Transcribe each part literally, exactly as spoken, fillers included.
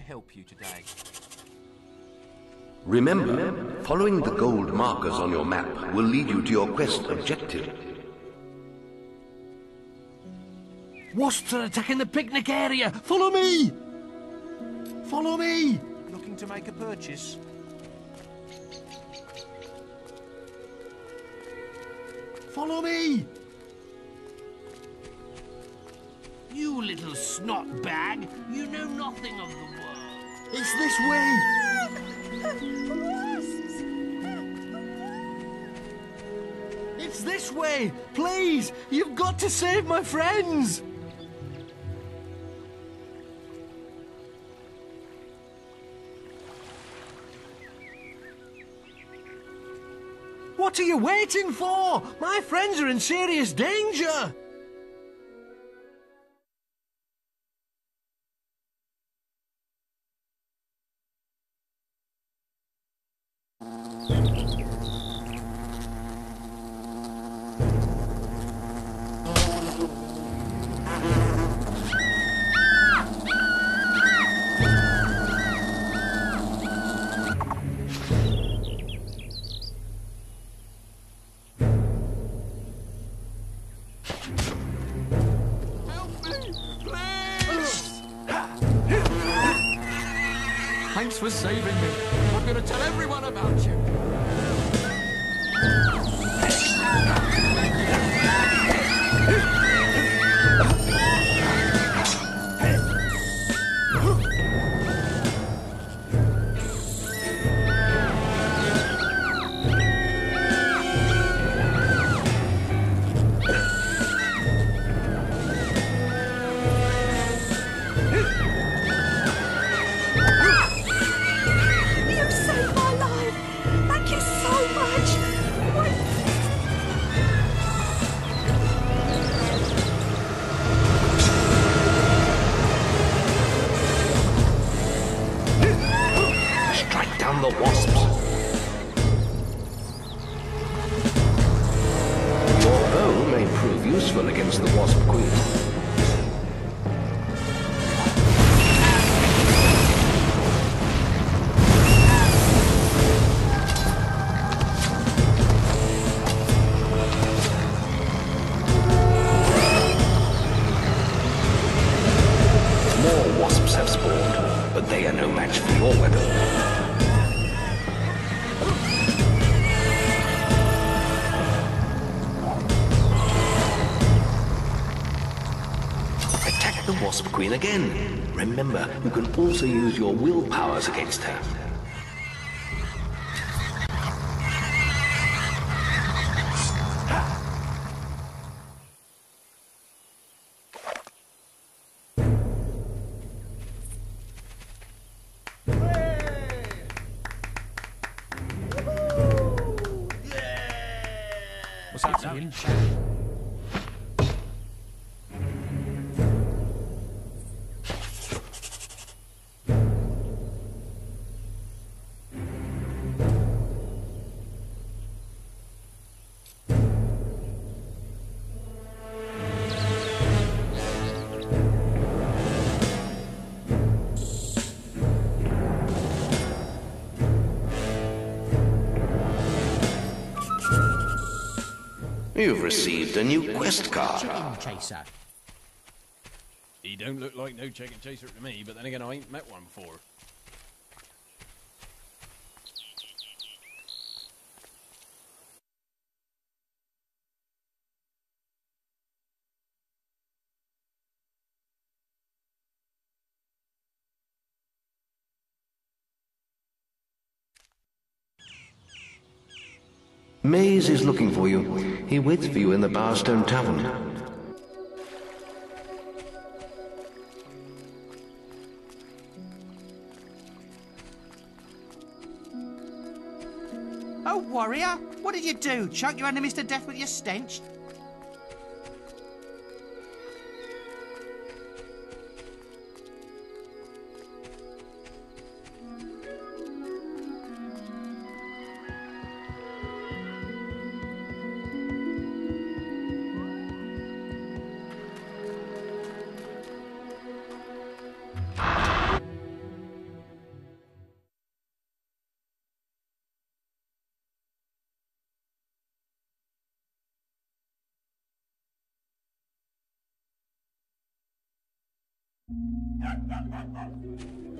I help you today? Remember, following the gold markers on your map will lead you to your quest objective. Wasps are attacking the picnic area! Follow me! Follow me! Looking to make a purchase? Follow me! You little snot bag! You know nothing of the world! It's this way! Wasps! It's this way! Please! You've got to save my friends! What are you waiting for? My friends are in serious danger! Again, remember, you can also use your will powers against her. You've received a new quest card. Chicken chaser. He don't look like no chicken chaser to me, but then again, I ain't met one before. Maze is looking for you. He waits for you in the Barstone Tavern. Oh, warrior! What did you do? Choke your enemies to death with your stench?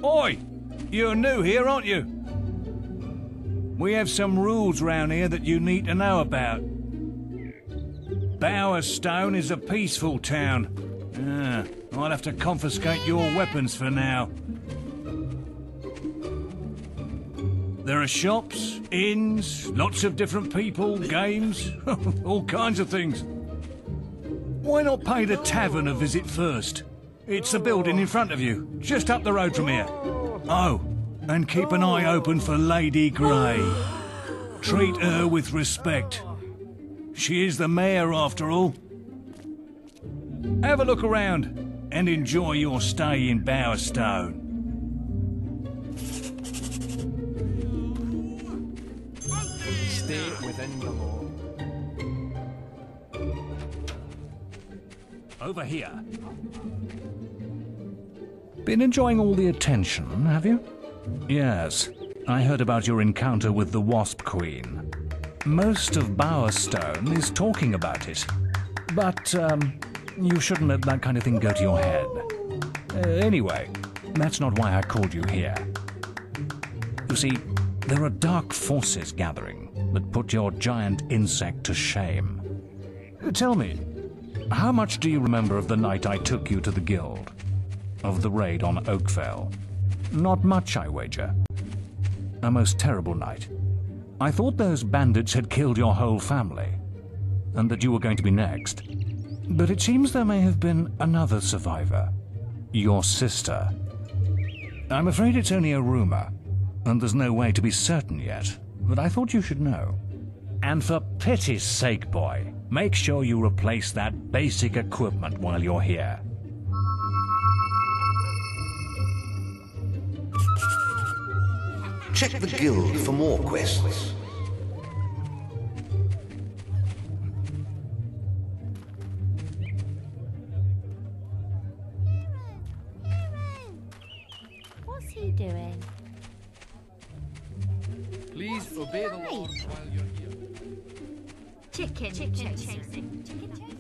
Oi! You're new here, aren't you? We have some rules round here that you need to know about. Bowerstone is a peaceful town. Ah, I'll have to confiscate your weapons for now. There are shops, inns, lots of different people, games, all kinds of things. Why not pay the tavern a visit first? It's the building in front of you, just up the road from here. Oh, and keep an eye open for Lady Grey. Treat her with respect. She is the mayor after all. Have a look around and enjoy your stay in Bowerstone. Within the law. Over here. Been enjoying all the attention, have you? Yes. I heard about your encounter with the Wasp Queen. Most of Bowerstone is talking about it. But um, you shouldn't let that kind of thing go to your head. Uh, anyway, that's not why I called you here. You see, there are dark forces gathering that put your giant insect to shame. Tell me, how much do you remember of the night I took you to the Guild? Of the raid on Oakvale? Not much, I wager. A most terrible night. I thought those bandits had killed your whole family, and that you were going to be next. But it seems there may have been another survivor. Your sister. I'm afraid it's only a rumor, and there's no way to be certain yet. But I thought you should know. And for pity's sake, boy, make sure you replace that basic equipment while you're here. Check the guild for more quests. What's he doing? Please obey the law while you're here. Chicken, chicken chasing. Chicken chasing.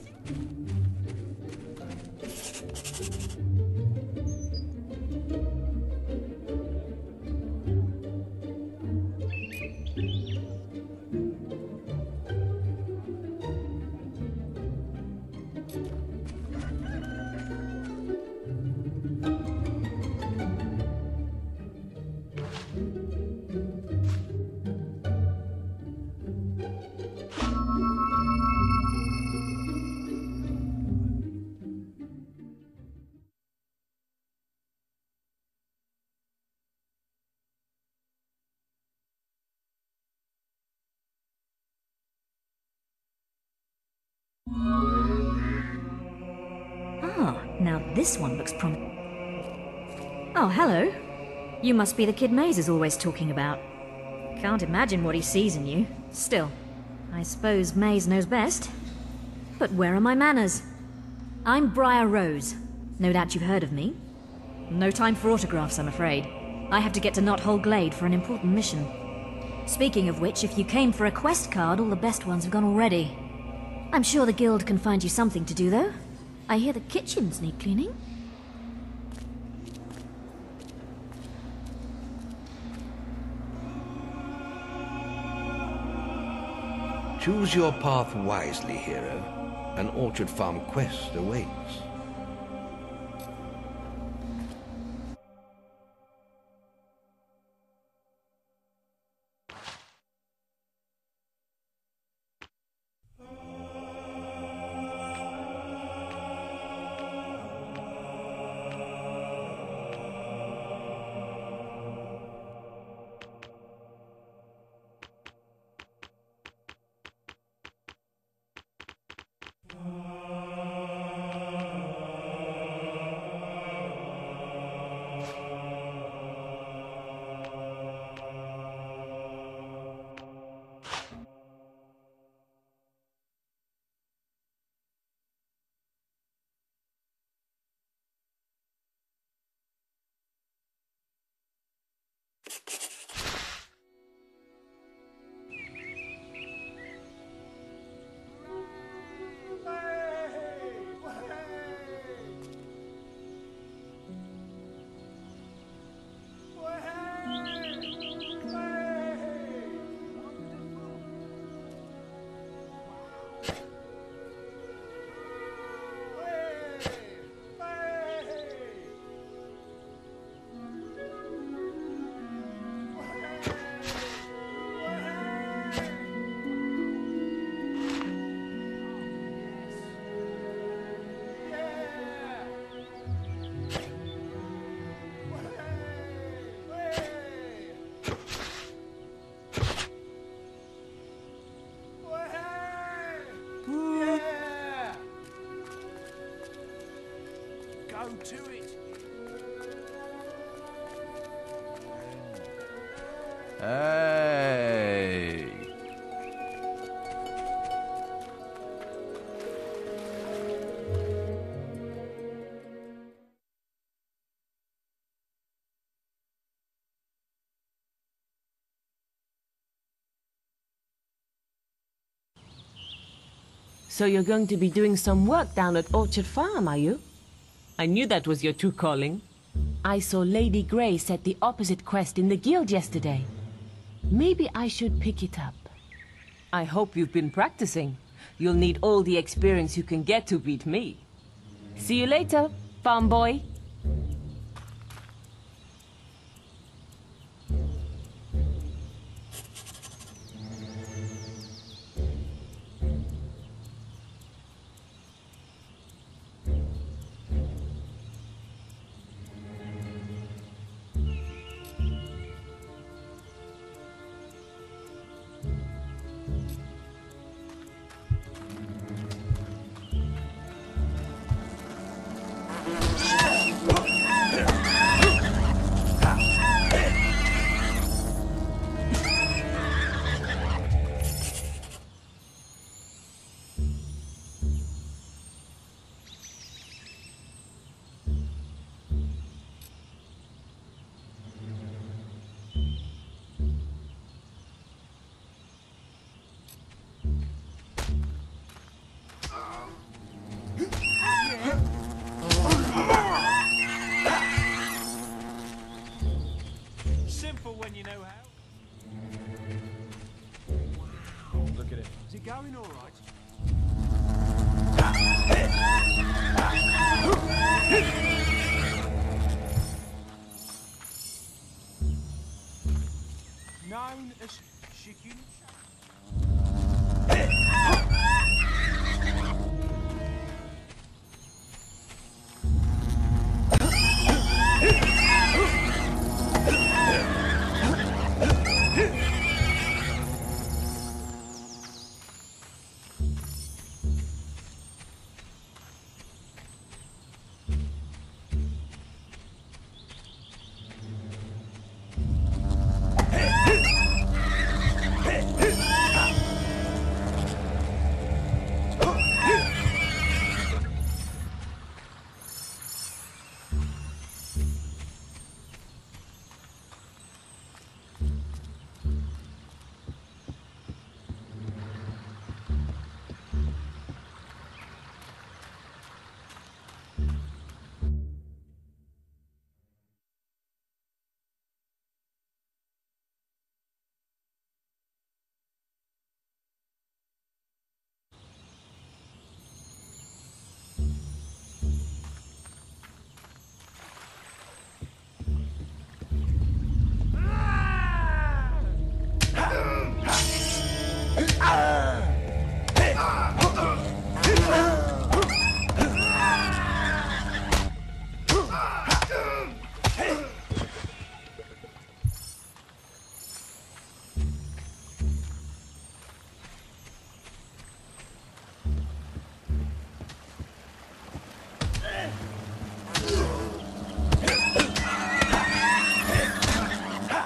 This one looks prom- Oh, hello. You must be the kid Maze is always talking about. Can't imagine what he sees in you. Still, I suppose Maze knows best. But where are my manners? I'm Briar Rose. No doubt you've heard of me. No time for autographs, I'm afraid. I have to get to Knothole Glade for an important mission. Speaking of which, if you came for a quest card, all the best ones have gone already. I'm sure the guild can find you something to do, though. I hear the kitchens need cleaning. Choose your path wisely, hero. An Orchard Farm quest awaits. down to it. Hey. So you're going to be doing some work down at Orchard Farm, are you? I knew that was your true calling. I saw Lady Grey set the opposite quest in the Guild yesterday. Maybe I should pick it up. I hope you've been practicing. You'll need all the experience you can get to beat me. See you later, farm boy.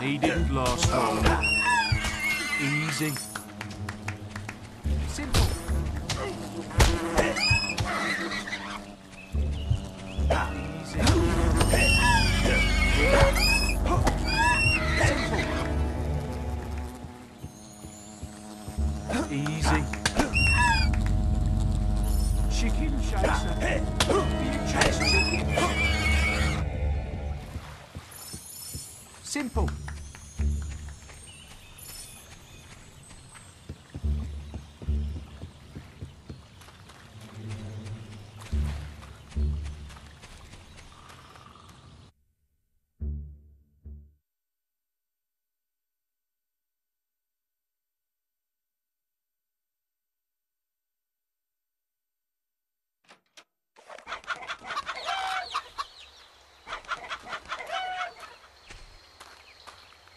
He didn't last long. Easy. Simple. Easy. Simple. Easy. Chicken chaser. You chase chicken. Simple.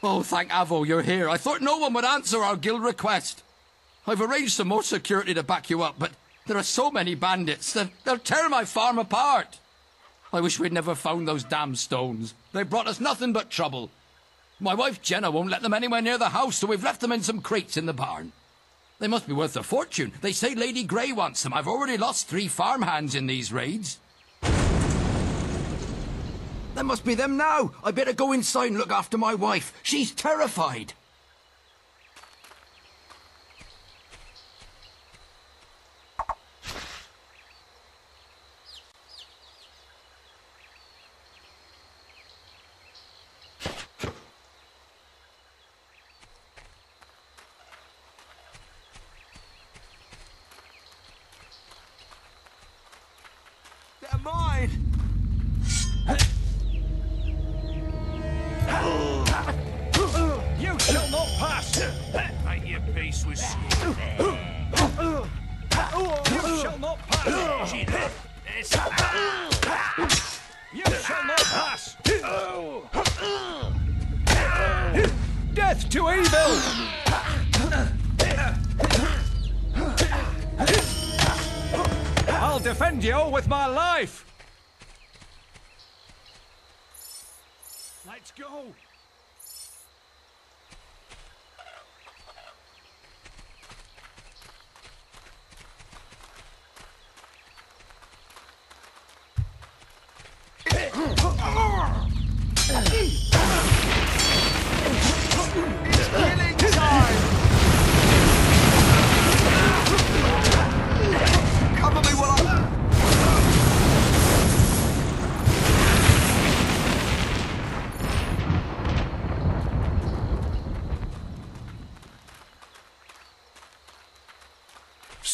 Oh, thank Avo, you're here. I thought no one would answer our guild request. I've arranged some more security to back you up, but there are so many bandits that they'll tear my farm apart. I I wish we'd never found those damn stones. They brought us nothing but trouble. My wife Jenna won't let them anywhere near the house, so we've left them in some crates in the barn. They must be worth a fortune. They say Lady Grey wants them. I've already lost three farmhands in these raids. That must be them now. I better go inside and look after my wife. She's terrified.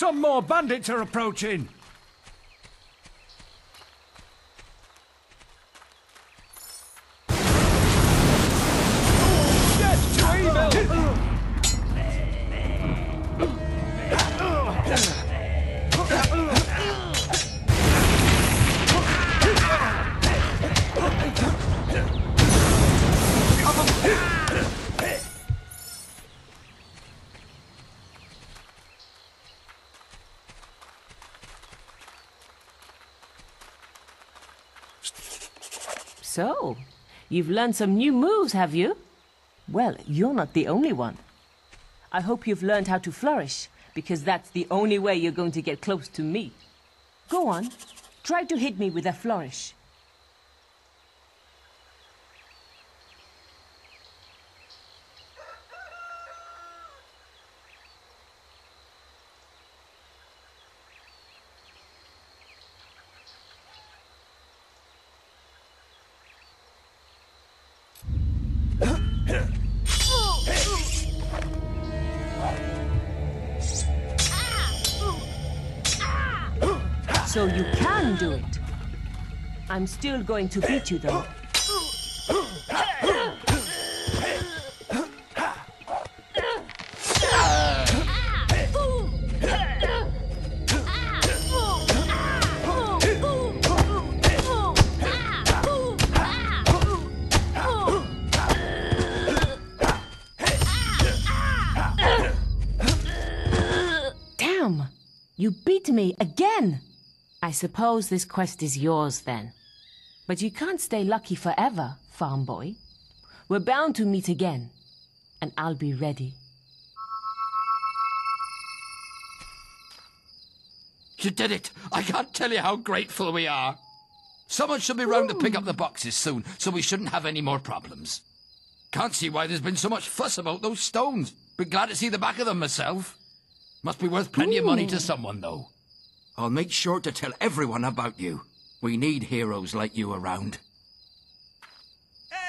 Some more bandits are approaching! So, you've learned some new moves, have you? Well, you're not the only one. I hope you've learned how to flourish, because that's the only way you're going to get close to me. Go on, try to hit me with a flourish. So you can do it. I'm still going to beat you, though. Damn! You beat me again! I suppose this quest is yours, then. But you can't stay lucky forever, farm boy. We're bound to meet again, and I'll be ready. You did it! I can't tell you how grateful we are! Someone should be round Ooh. to pick up the boxes soon, so we shouldn't have any more problems. Can't see why there's been so much fuss about those stones. Been glad to see the back of them myself. Must be worth plenty Ooh. of money to someone, though. I'll make sure to tell everyone about you. We need heroes like you around. Hey!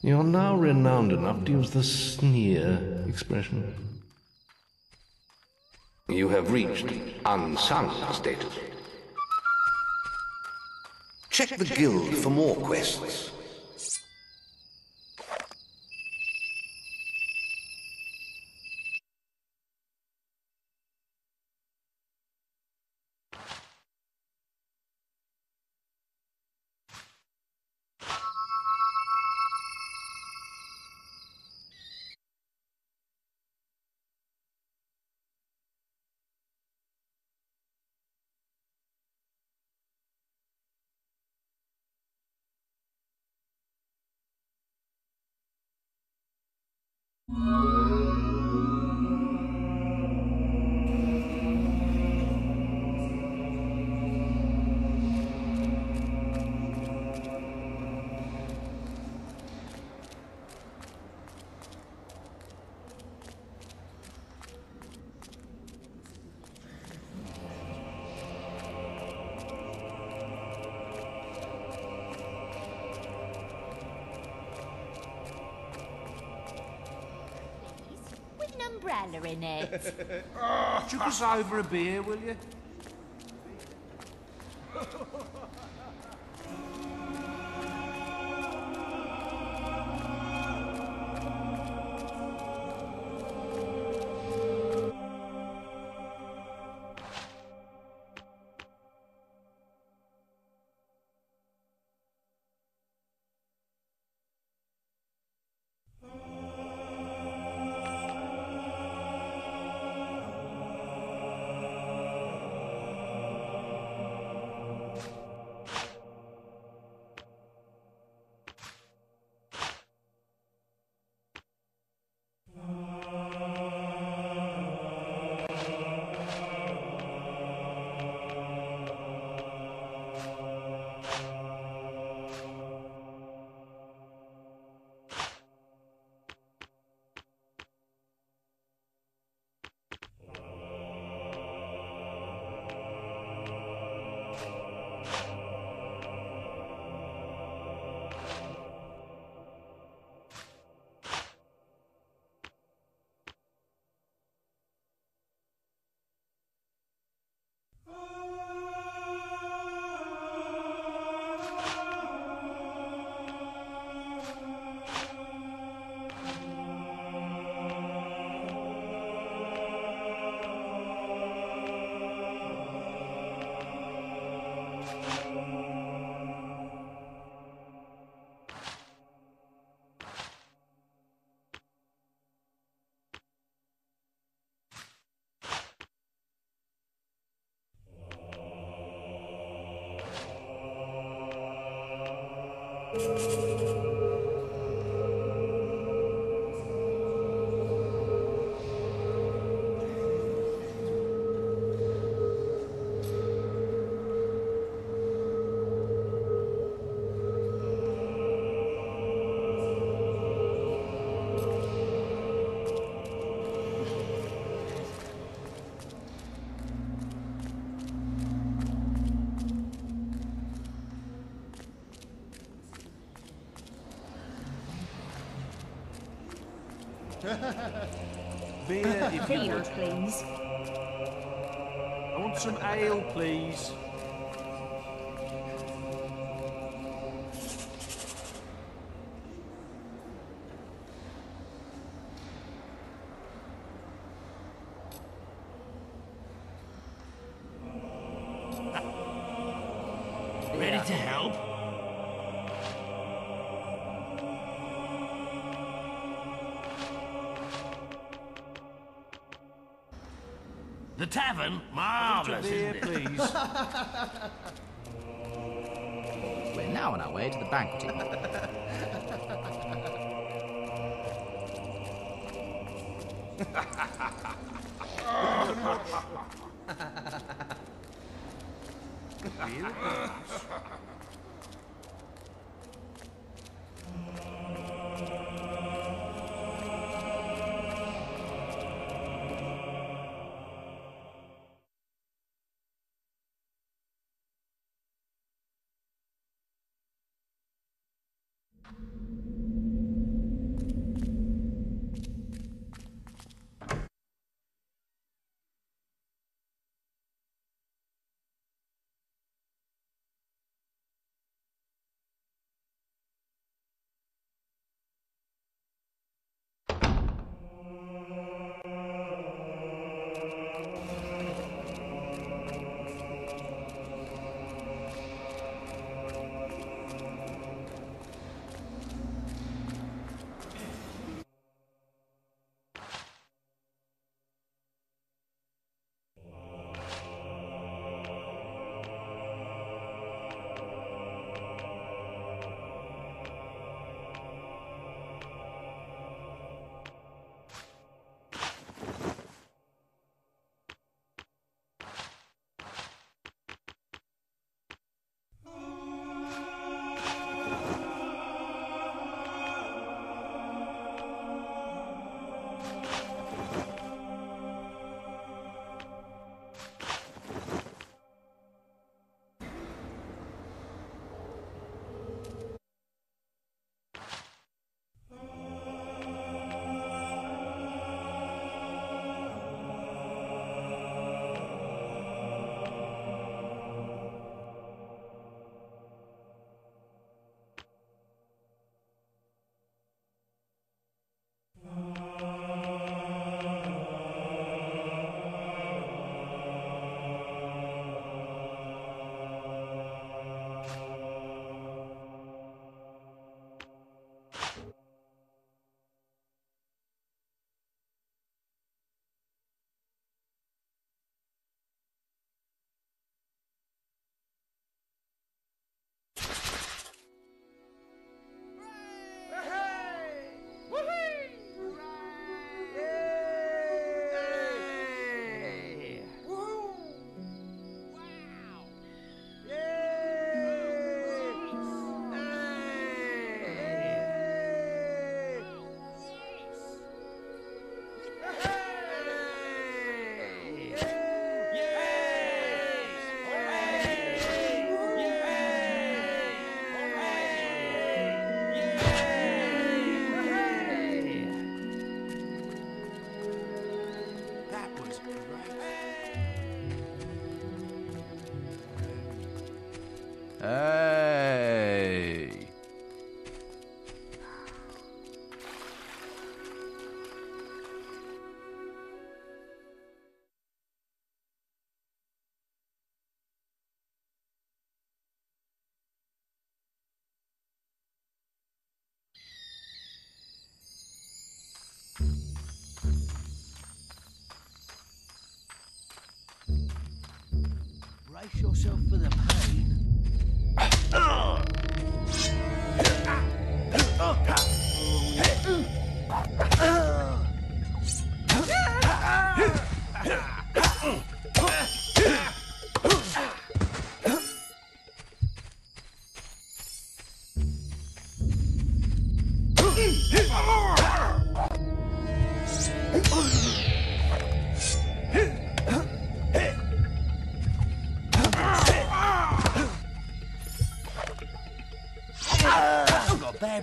You're now renowned enough to use the sneer expression. You have reached unsung status. Check the guild for more quests. In it. Chuck us over a beer, will you? Beer, if you want. Please. I want some ale, please. We're now on our way to the banqueting hall. Hey! Brace yourself for the pain.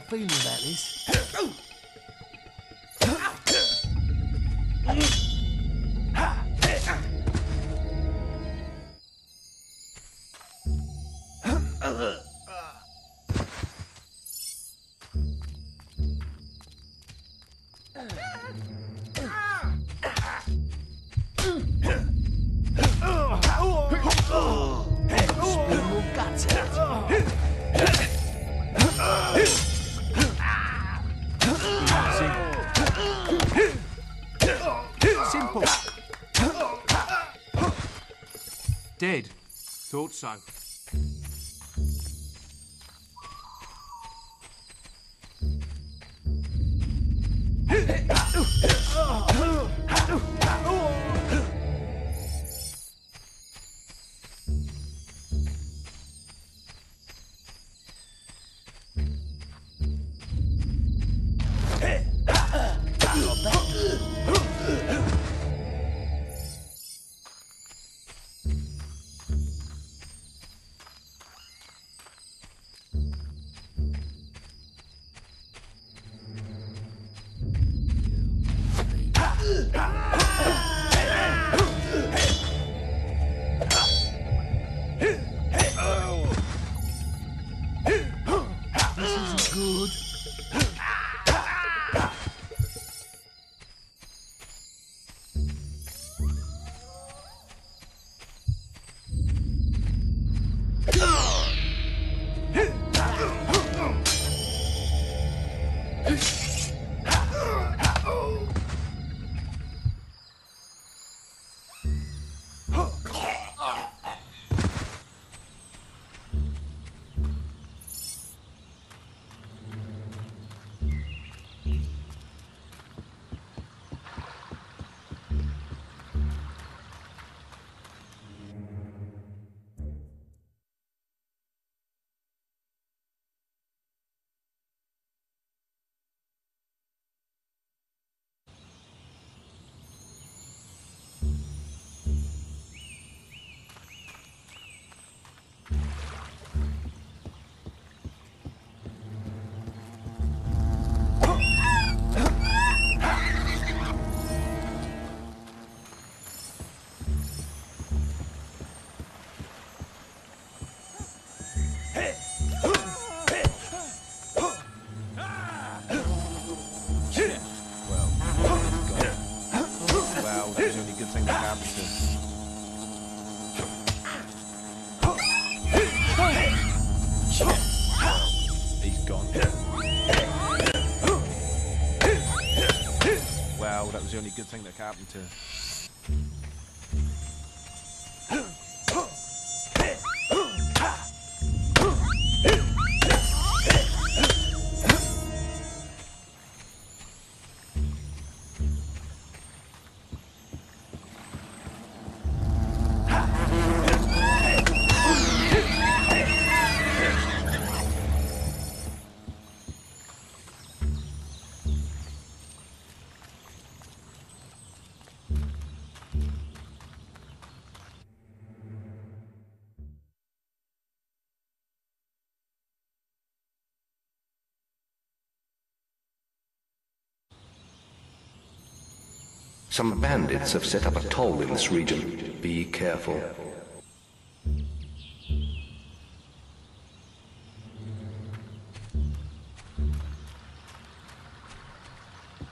Feeling about this. Dead. Thought so. The only good thing that can happen to Some bandits have set up a toll in this region. Be careful.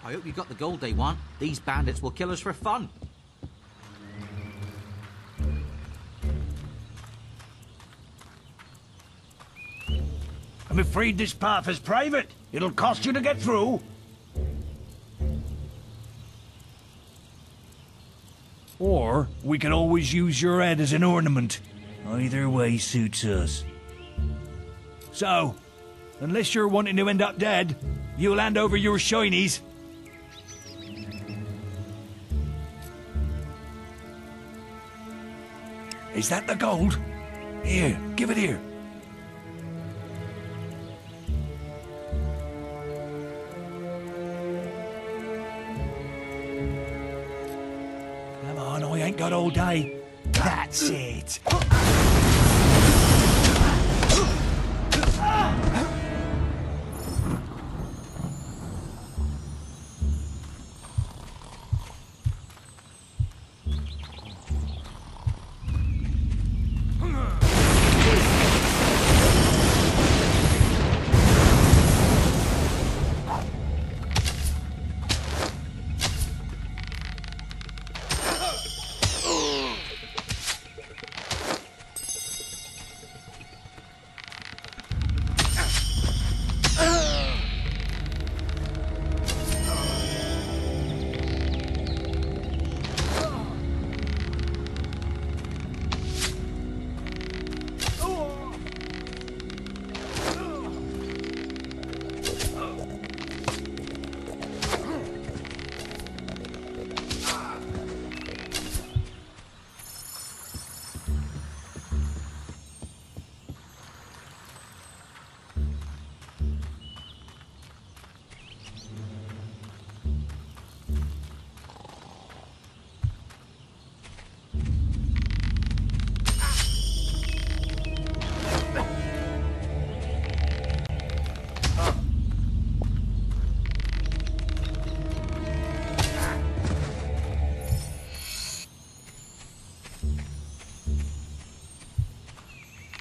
I hope you got the gold they want. These bandits will kill us for fun. I'm afraid this path is private. It'll cost you to get through. Or we could always use your head as an ornament. Either way suits us. So, unless you're wanting to end up dead, you'll hand over your shinies. Is that the gold? Here, give it here. Come on, I ain't got all day. That's it.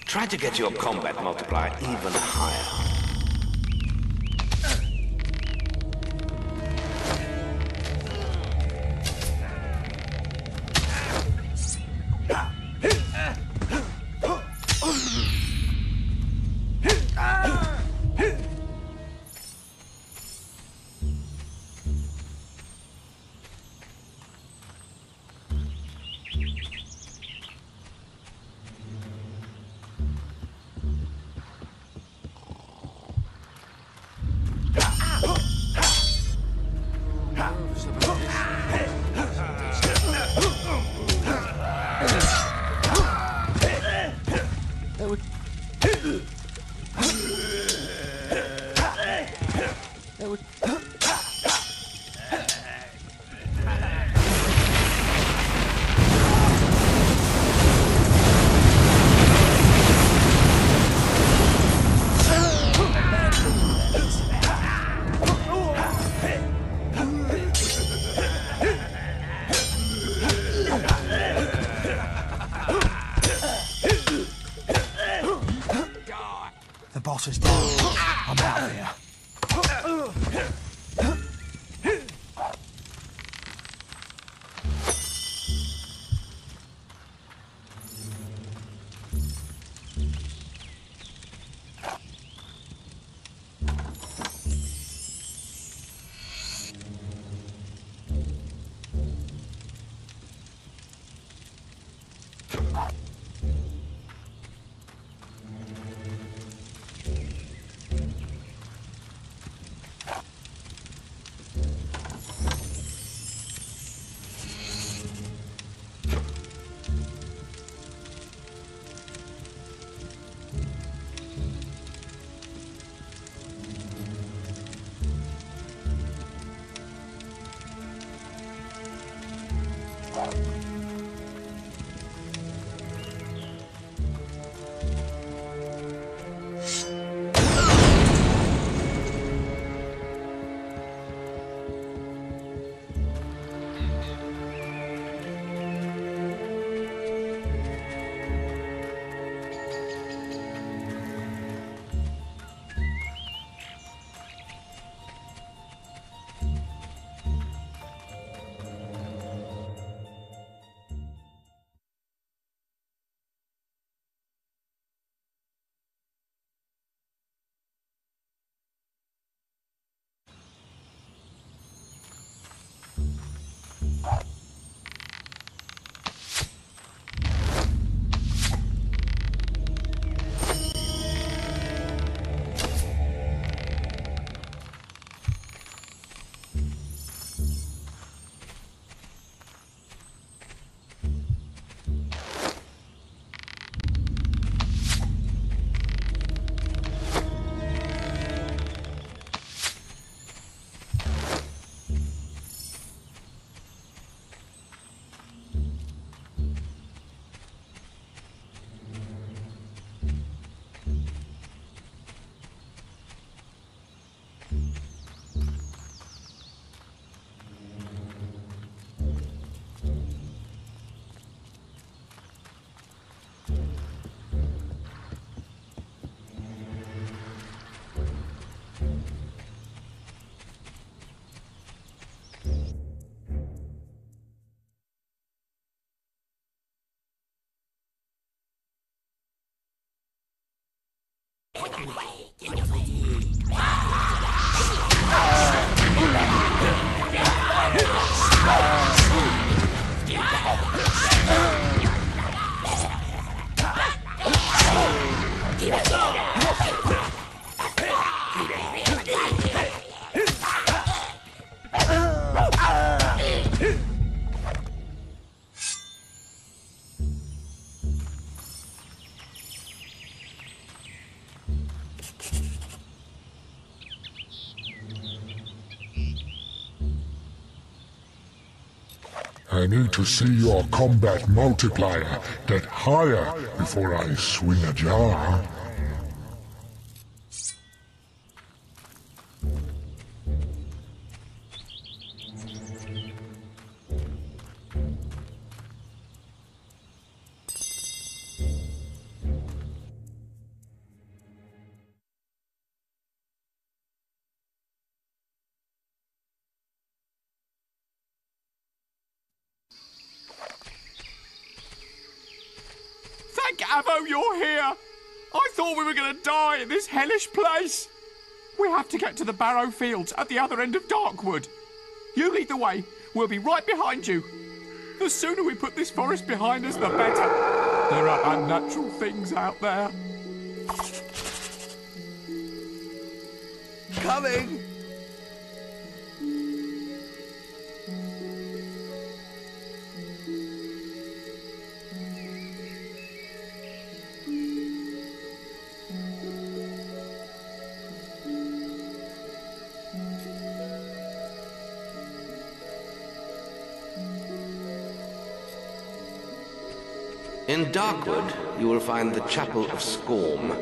Try to get your combat multiplier even higher. I need to see your combat multiplier get higher before I swing a jar. Avo, you're here! I thought we were going to die in this hellish place! We have to get to the Barrow Fields at the other end of Darkwood. You lead the way. We'll be right behind you. The sooner we put this forest behind us, the better. There are unnatural things out there. Coming! In Darkwood, you will find the Chapel of Skorm.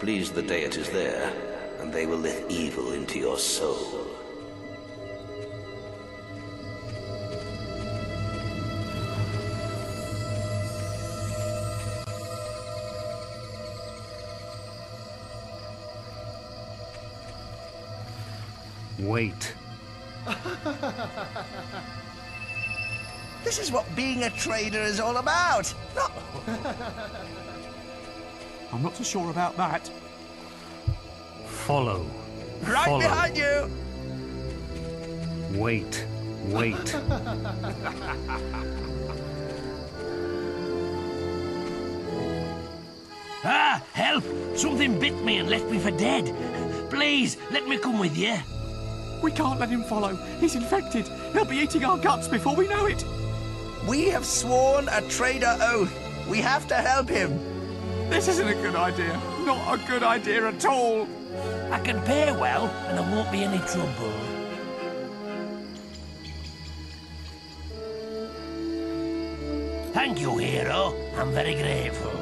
Please the deities there, and they will let evil into your soul. Wait. This is what being a trader is all about. Not... I'm not so sure about that. Follow. Right Follow. behind you. Wait. Wait. Ah, help! Something bit me and left me for dead. Please, let me come with you. We can't let him follow. He's infected. He'll be eating our guts before we know it. We have sworn a traitor oath. We have to help him. This isn't a good idea. Not a good idea at all. I can pay well, and there won't be any trouble. Thank you, hero. I'm very grateful.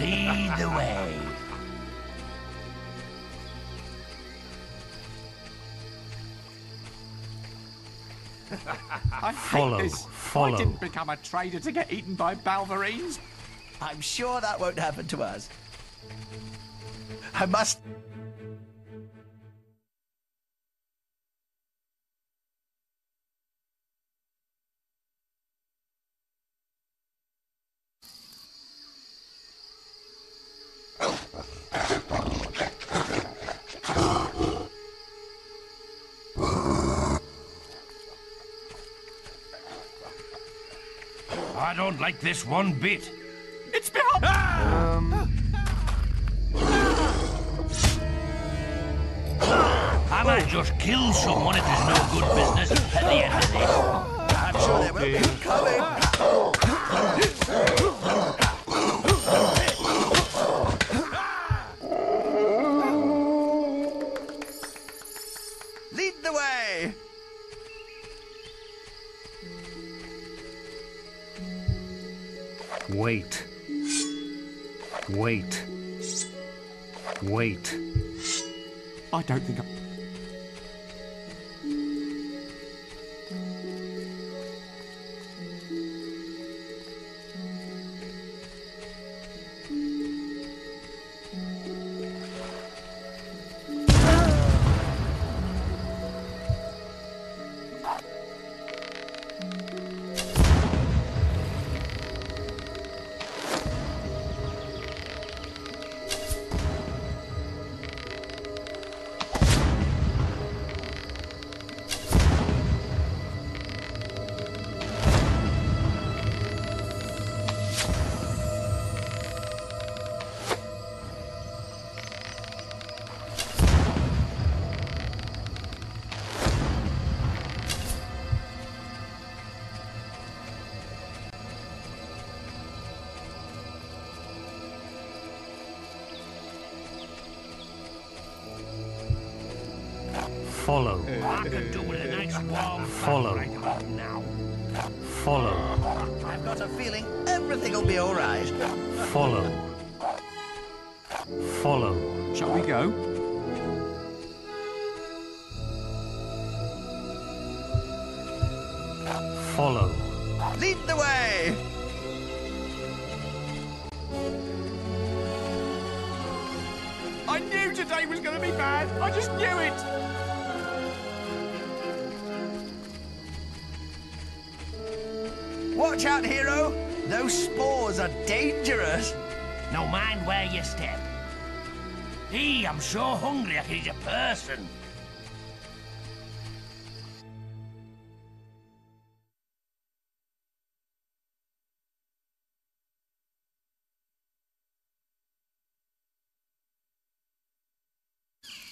Lead the way. I hate follow, this. Follow. I didn't become a trader to get eaten by Balverines. I'm sure that won't happen to us. I must... I don't like this one bit. It's behind. Ah! Um. I might just kill someone if there's no good business at the end of this. I'm sure there will be coming. Lead the way. Wait. Wait. Wait. I don't think I... Follow. I could do with a nice warm follow right about now. Follow. I've got a feeling everything'll be all right. Follow. Follow. Shall we go? Follow. Lead the way. I knew today was going to be bad. I just knew it. Watch out, hero! Those spores are dangerous! No mind where you step. Hey, I'm so hungry I could eat a person.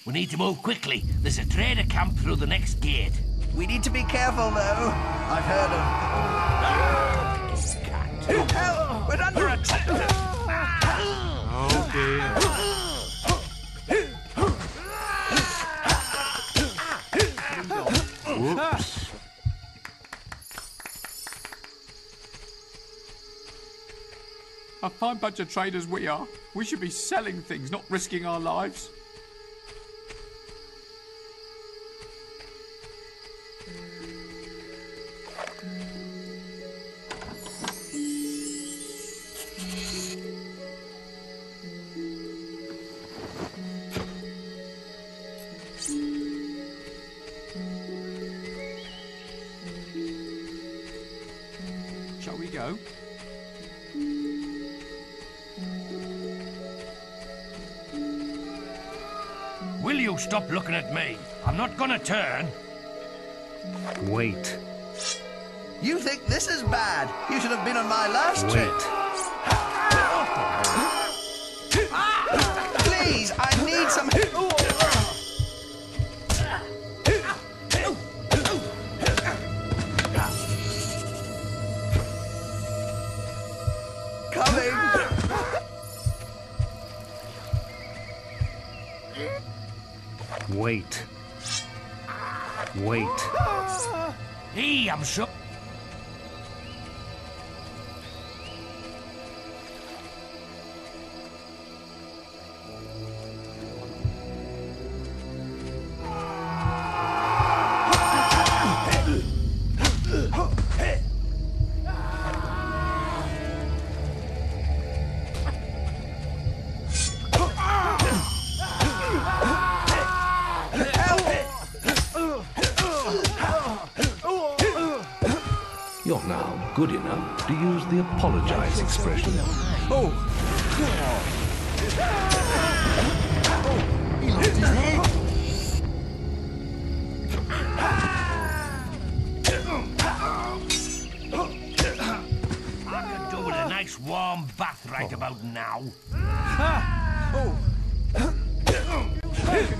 We need to move quickly. There's a trader camp through the next gate. We need to be careful, though. I've heard of... Scat. Help! We're under attack! Oh, dear. Whoops. A fine bunch of traders we are. We should be selling things, not risking our lives. Stop looking at me. I'm not gonna turn. Wait. You think this is bad? You should have been on my last trip. Please, I need some... Wait. Wait. Hey, I'm sure. Good enough to use the apologize expression. Oh! He lost his head. I could do with a nice warm bath right oh. about now. Ah. Oh! Thank you.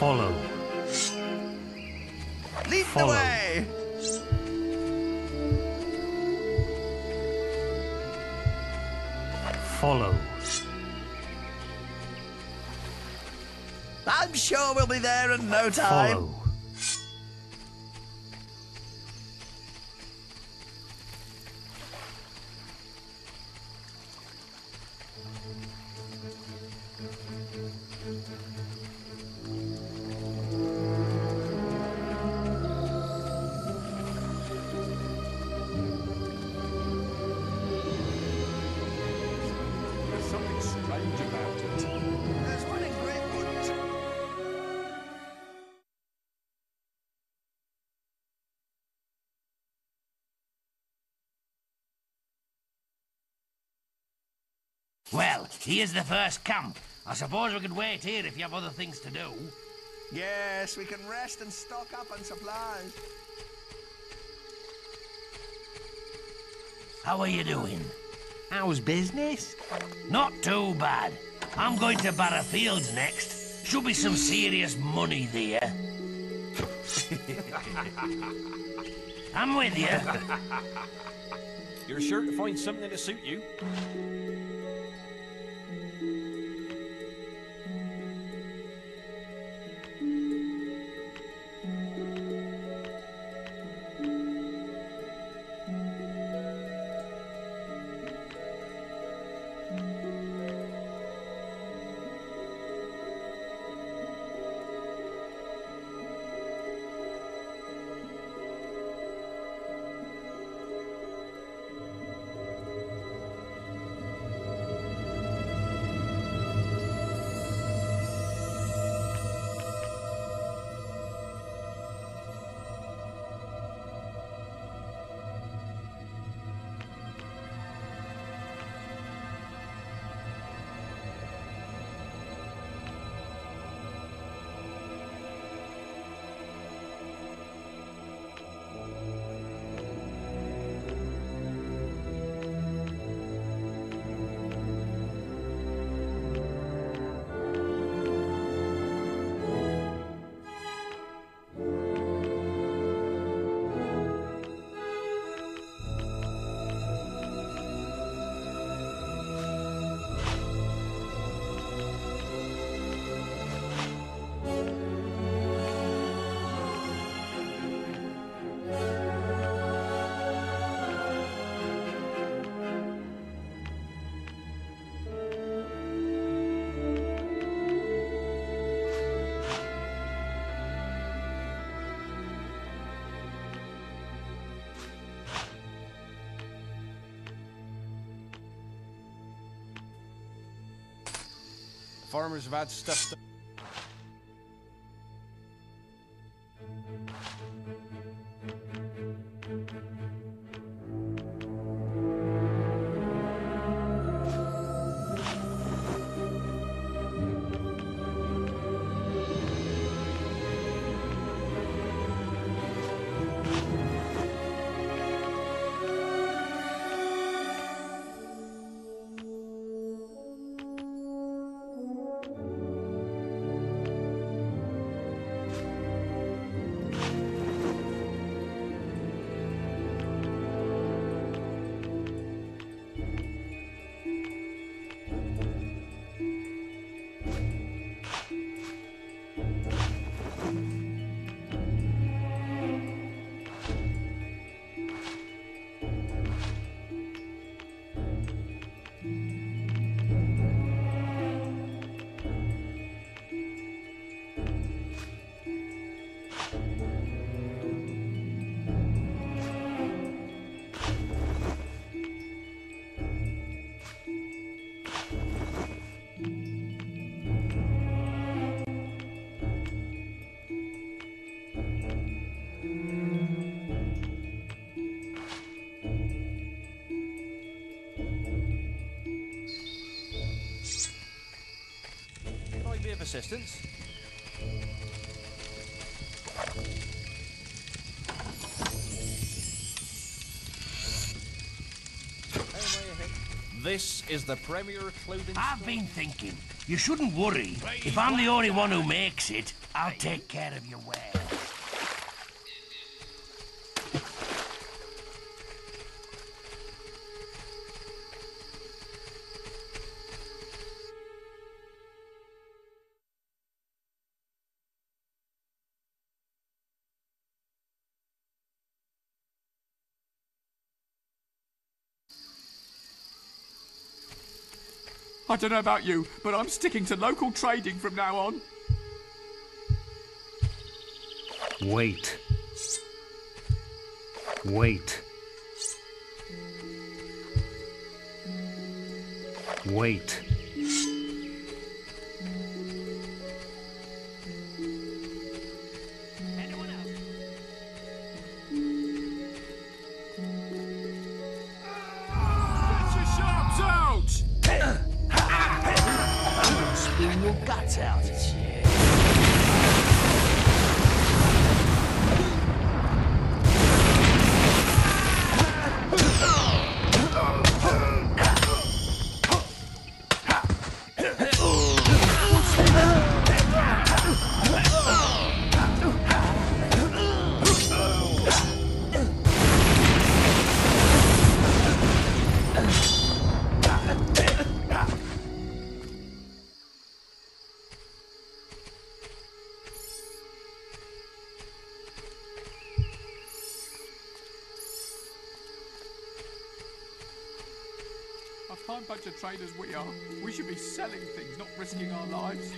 Follow. Lead the way! Follow. I'm sure we'll be there in no time. Follow. Well, here's the first camp. I suppose we could wait here if you have other things to do. Yes, we can rest and stock up on supplies. How are you doing? How's business? Not too bad. I'm going to Barrow Fields next. Should be some serious money there. I'm with you. You're sure to find something to suit you. Farmers have had stuff to... assistance. This is the premier clothing I've store. Been thinking. You shouldn't worry. If I'm the only one who makes it, I'll take care of your wear. I don't know about you, but I'm sticking to local trading from now on. Wait. Wait. Wait. Bunch of traders we are. We should be selling things, not risking our lives.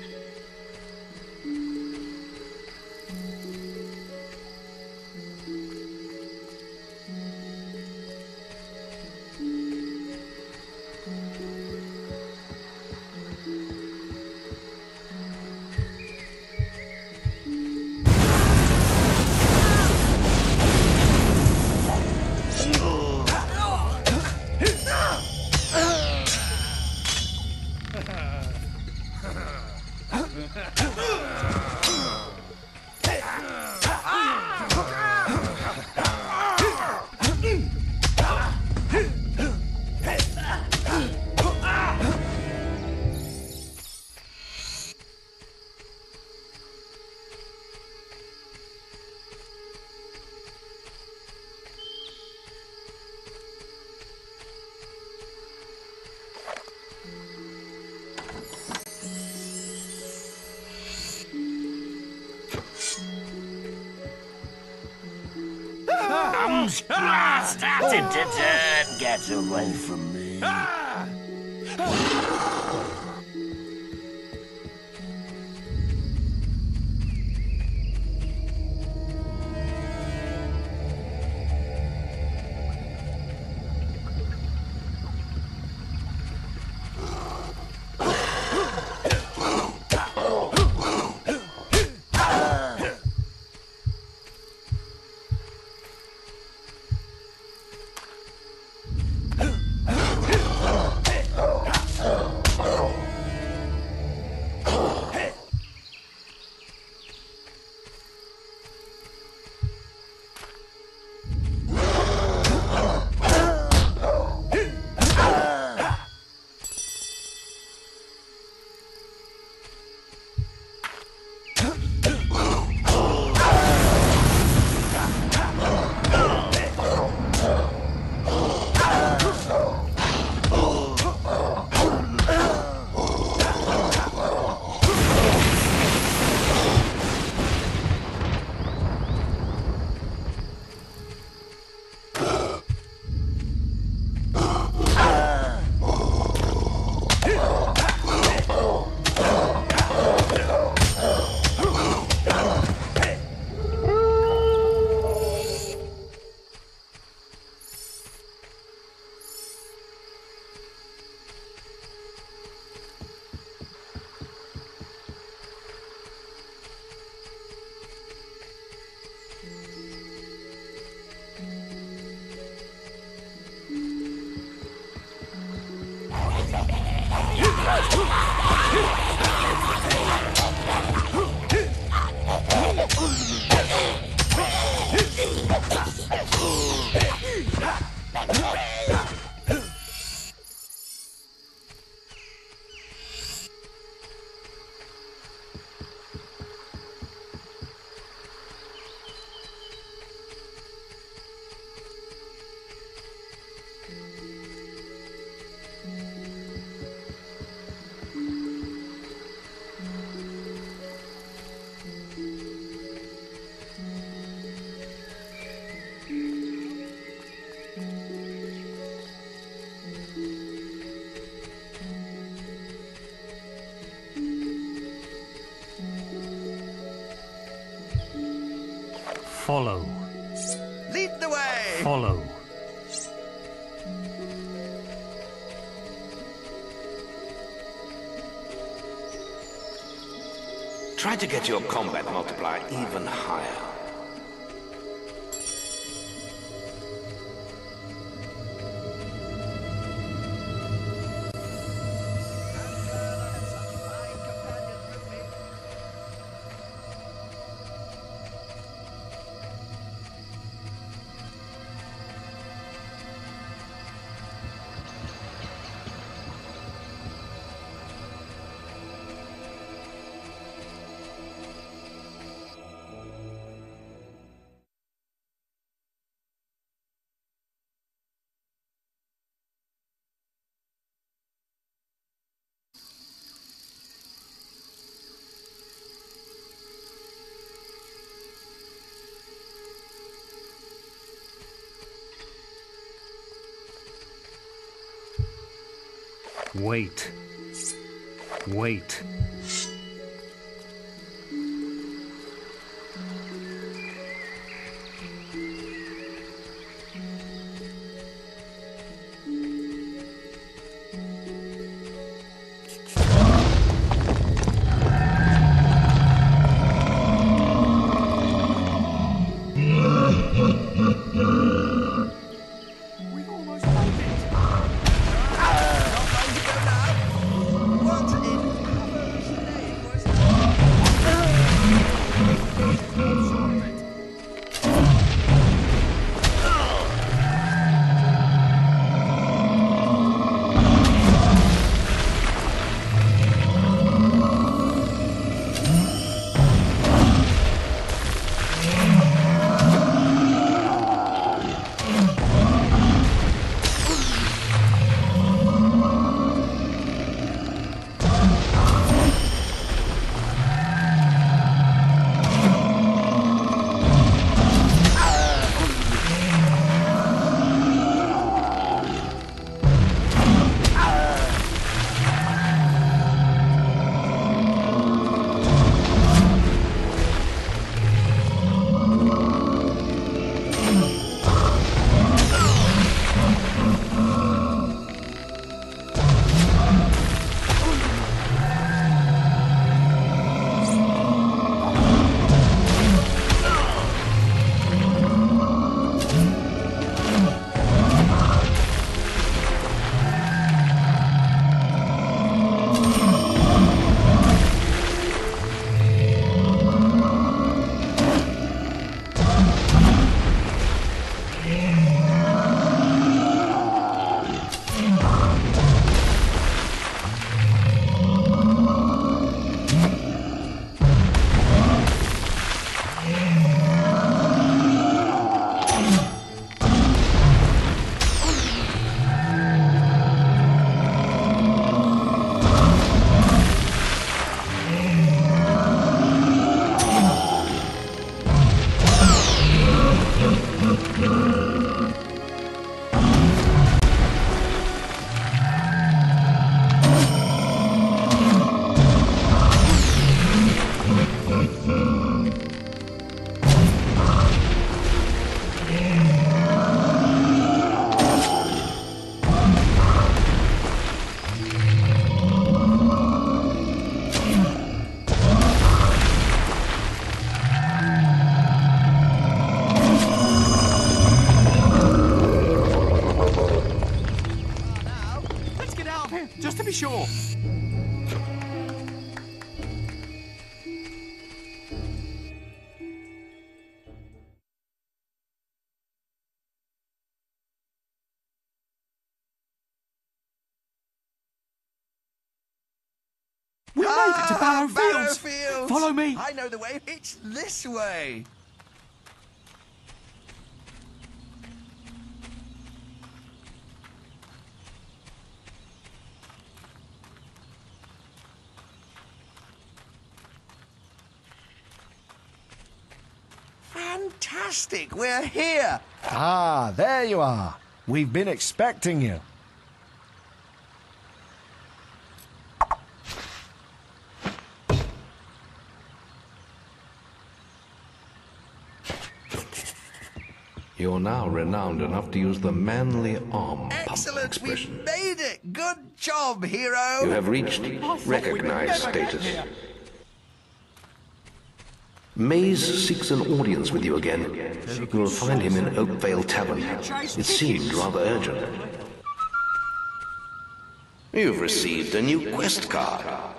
Ah, started to turn. Get away from me. Ah. Oh. Follow. Lead the way! Follow. Try to get your combat multiplier even higher. Wait. Wait. Sure. We ah, made it to Barrow Fields. Fields. Follow me. I know the way. It's this way. Fantastic! We're here! Ah, there you are. We've been expecting you. You're now renowned enough to use the manly arm. Excellent! Expression. We've made it! Good job, hero! You have reached recognized status. Maze seeks an audience with you again. You will find him in Oakvale Tavern. It seemed rather urgent. You've received a new quest card.